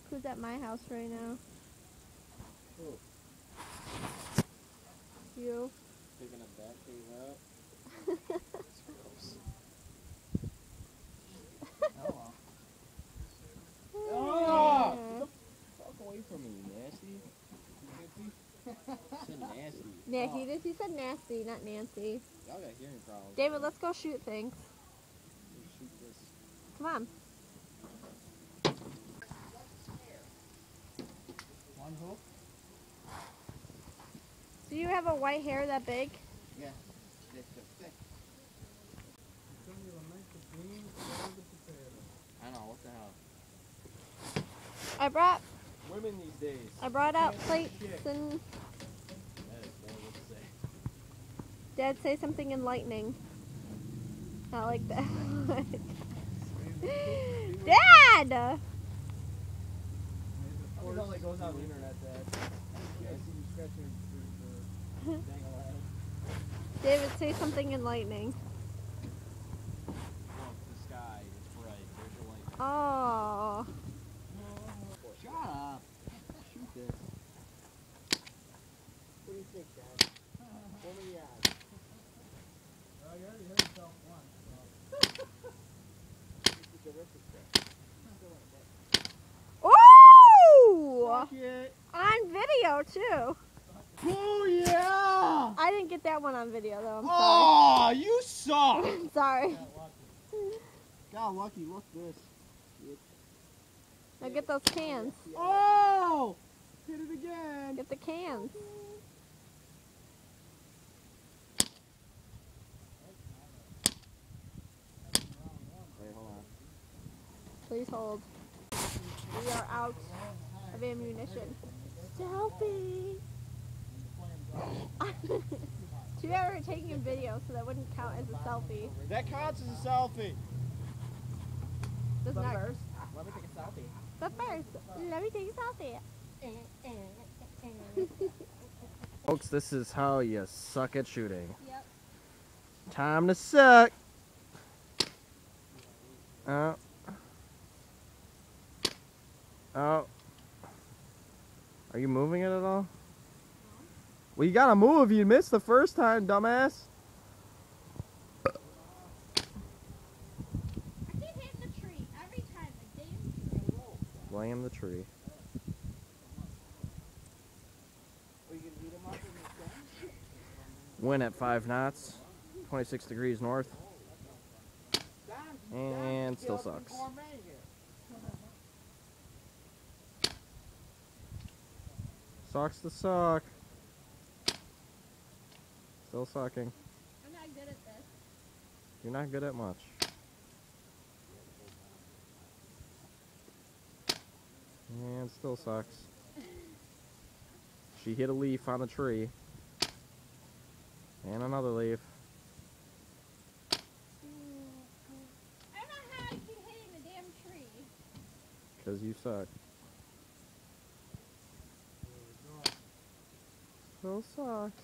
Look who's at my house right now. Who? You. They're gonna back me up. That's gross. Oh. Oh! Get the fuck away from me, nasty. Said nasty. Yeah, oh. He said nasty, not Nancy. Y'all got hearing problems. David, let's go shoot things. Let's shoot this. Come on. One hook. Do you have a white hair that big? Yeah. It's a thick. I don't know, what the hell? I brought... Women these days. I brought out plates and... That is horrible to say. Dad, say something enlightening. Not like that. Dad! It only goes on the internet, Dad. Yeah, I see you scratching your dang alive. David, say something enlightening. Look, the sky is bright. There's your light. Oh. Shut up. Shoot this. What do you think, Dad? What do you have? Well, you already heard yourself once, so. This is the rest of stuff. Oh! On video, too. Oh, yeah! I didn't get that one on video, though. I'm sorry. Oh, you suck! I'm sorry. Got lucky. Look this. Now get those cans. Oh! Hit it again. Get the cans. Wait, hold on. Please hold. We are out of ammunition. Selfie! Too bad we're taking a video, so that wouldn't count as a selfie. That counts as a selfie. Does not. First, let me take a selfie. But first, let me take a selfie. Folks, this is how you suck at shooting. Yep. Time to suck. Oh. Oh. Are you moving it at all? No. Well, you gotta move. You missed the first time, dumbass. I can't hit the tree every time. The damn tree. Blame the tree. Wind at 5 knots, 26 degrees north, and still sucks. Sucks to suck. Still sucking. I'm not good at this. You're not good at much. And still sucks. She hit a leaf on the tree. And another leaf. I don't know how I keep hitting the damn tree. Because you suck. Still sucks.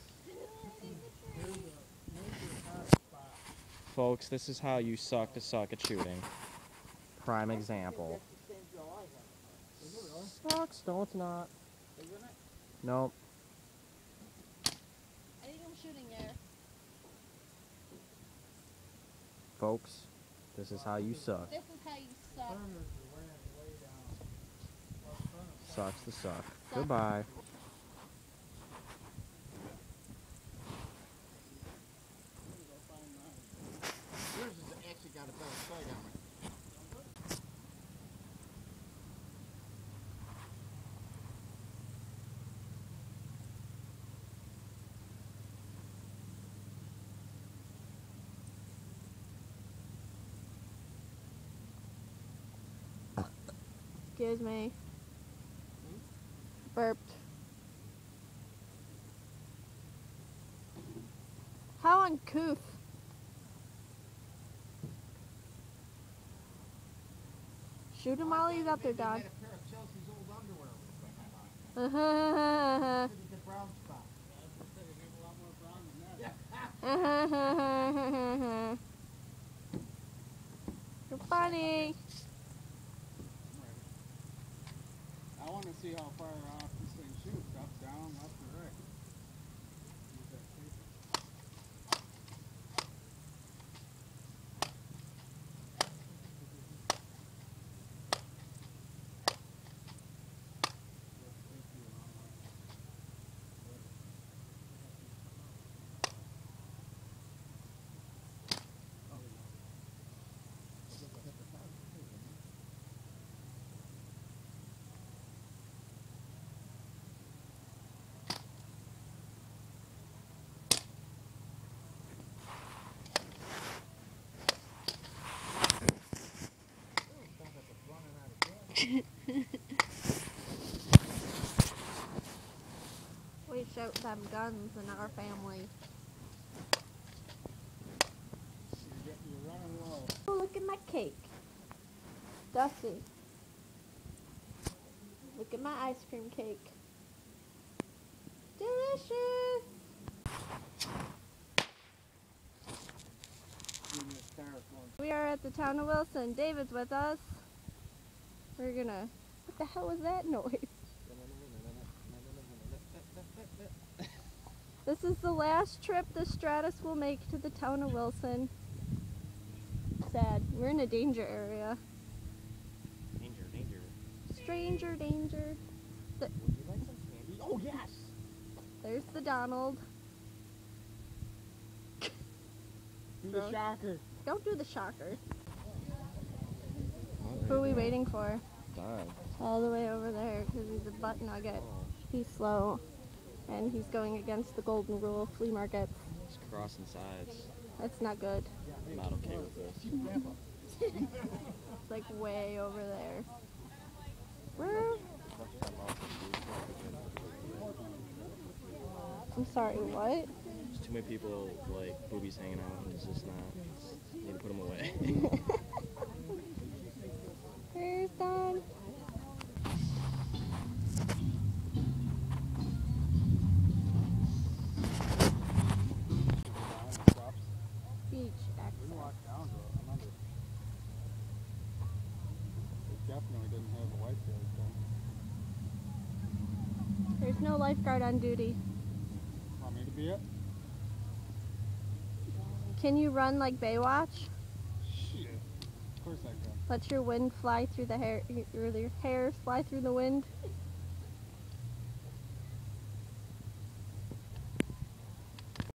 Folks, this is how you suck to suck at shooting. Prime example. Sucks. No, it's not. Nope. I think I'm shooting there. Folks, this is how you suck. This is how you suck. Sucks to suck. Goodbye. Excuse me. Burped. How uncouth. Shoot him while he's out there, dog. You're funny. want to see how far off this thing shoots, up, down, left, and right. We showed them guns in our family. You're running low. Oh, look at my cake. Dusty. Look at my ice cream cake. Delicious! We are at the town of Wilson. David's with us. We're gonna... What the hell was that noise? This is the last trip the Stratus will make to the town of Wilson. Sad. We're in a danger area. Danger, danger. Stranger danger. Would you like some candy? Oh, yes! There's the Donald. Do the shocker. Don't do the shocker. Who are we waiting for? Don. All the way over there, because he's a butt nugget. He's slow, and he's going against the golden rule of flea markets. He's crossing sides. That's not good. I'm not okay with this. It's like way over there. I'm sorry, what? There's too many people, like, boobies hanging out, and it's just not... You need to put them away. Where's Don? Beach access. It definitely didn't have a lifeguard. There's no lifeguard on duty. Want me to be it? Can you run like Baywatch? Shit. Of course I can. Let your wind fly through the hair, your hair fly through the wind.